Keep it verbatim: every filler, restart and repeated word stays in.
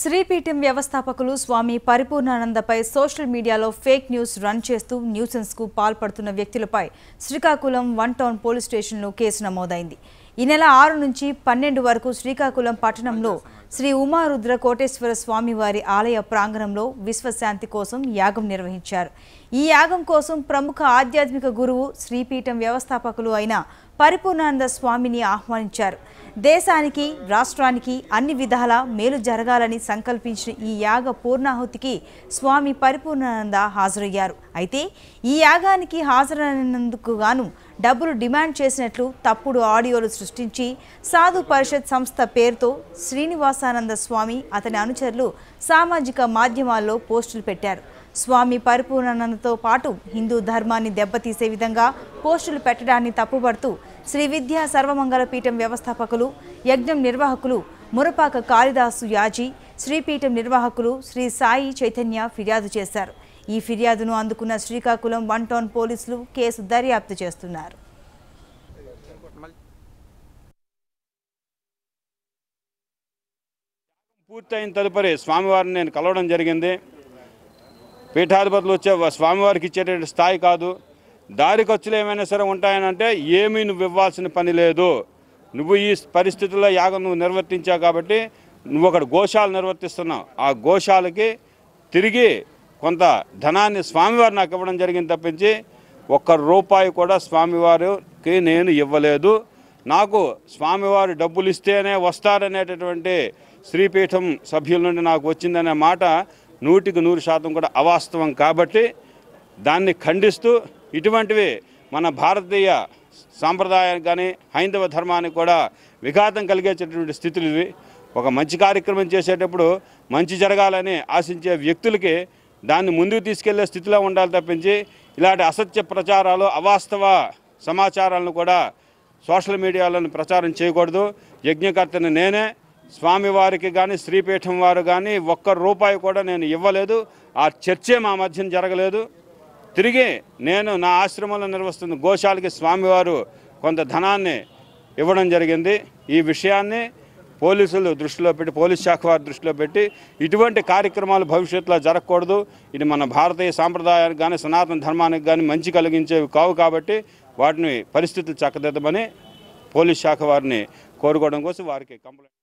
Sripeetam Vyavastapakulu Swami Paripoornananda Pai social media lo fake news run chestu nuisance ku palpadutuna vyaktulapai Srikakulam one town police station lo case namodaindi. Ee nela six nunchi twelve varaku Srikakulam pattanamlo Sri Uma Rudra Koteswara Swami Vari Alaya Pranganamlo Viswasanti kosam yagam nirvahincharu. Ee yagam kosam pramukha adhyatmika guruvu Sripeetam Vyavastapakulu aina Paripoornananda Swamini ahwanincharu. దేశానికి రాష్ట్రానికి అన్ని విధాల మేలు జరగాలని సంకల్పించిన ఈ యాగ పూర్ణాహుతికి స్వామి పరిపూర్ణానంద హాజరయ్యారు. అయితే ఈ యాగానికి హాజరైనందుకు గాను డబ్బులు డిమాండ్ చేసినట్లు తప్పుడు ఆడియోలు సృష్టించి సాధు పరిషత్ సంస్థ పేరుతో శ్రీనివాసానంద స్వామి అతని అనుచరులు సామాజిక మాధ్యమాల్లో పోస్టులు పెట్టారు. స్వామి పరిపూర్ణానందతో పాటు హిందూ ధర్మాన్ని దెబ్బతీసే విధంగా పోస్టులు పెట్టడాన్ని తప్పుపడుతూ శ్రీవిద్య సర్వమంగళ పీఠం వ్యవస్థాపకులు యజ్ఞం నిర్వాహకులు మురపాక కాళిదాసు యాజీ శ్రీపీఠం నిర్వాహకులు శ్రీ సాయి చైతన్య ఫిర్యాదు చేశారు. ఈ ఫిర్యాదును అందుకున్న శ్రీకాకుళం వన్ టౌన్ పోలీసులు కేసు దర్యాప్తు చేస్తున్నారు. పూర్తయిన తదుపరి స్వామివారిని నేను కలవడం జరిగింది. పీఠాధిపతులు వచ్చే స్వామివారికి ఇచ్చేటువంటి స్థాయి కాదు. దారి ఖర్చులు ఏమైనా సరే ఉంటాయనంటే ఏమీ నువ్వు ఇవ్వాల్సిన పని లేదు. నువ్వు ఈ పరిస్థితుల్లో యాగం నువ్వు నిర్వర్తించావు కాబట్టి నువ్వు అక్కడ గోశాల నిర్వర్తిస్తున్నావు. ఆ గోశాలకి తిరిగి కొంత ధనాన్ని స్వామివారు నాకు ఇవ్వడం జరిగింది తప్పించి ఒక్క రూపాయి కూడా స్వామివారికి నేను ఇవ్వలేదు. నాకు స్వామివారు డబ్బులు ఇస్తేనే వస్తారనేటటువంటి శ్రీపీఠం సభ్యుల నుండి నాకు వచ్చిందనే మాట నూటికి నూరు శాతం కూడా అవాస్తవం. కాబట్టి దాన్ని ఖండిస్తూ ఇటువంటివి మన భారతీయ సాంప్రదాయానికి కానీ హైందవ ధర్మానికి కూడా విఘాతం కలిగేటటువంటి స్థితులు ఇవి. ఒక మంచి కార్యక్రమం చేసేటప్పుడు మంచి జరగాలని ఆశించే వ్యక్తులకి దాన్ని ముందుకు తీసుకెళ్లే స్థితిలో ఉండాలి తప్పించి ఇలాంటి అసత్య ప్రచారాలు అవాస్తవ సమాచారాలను కూడా సోషల్ మీడియాలను ప్రచారం చేయకూడదు. యజ్ఞకర్తను నేనే, స్వామివారికి కానీ శ్రీపీఠం వారు కానీ ఒక్క రూపాయి కూడా నేను ఇవ్వలేదు. ఆ చర్చే మా మధ్యం జరగలేదు. తిరిగి నేను నా ఆశ్రమంలో నిర్వహిస్తున్న గోశాలకి స్వామివారు కొంత ధనాన్ని ఇవ్వడం జరిగింది. ఈ విషయాన్ని పోలీసులు దృష్టిలో పెట్టి పోలీస్ శాఖ వారి దృష్టిలో పెట్టి ఇటువంటి కార్యక్రమాలు భవిష్యత్తులో జరగకూడదు. ఇది మన భారతీయ సాంప్రదాయానికి కానీ సనాతన ధర్మానికి కానీ మంచి కలిగించేవి కావు. కాబట్టి వాటిని పరిస్థితులు చక్కదిద్దమని పోలీస్ శాఖ వారిని కోరుకోవడం కోసం వారికి కంప్లైంట్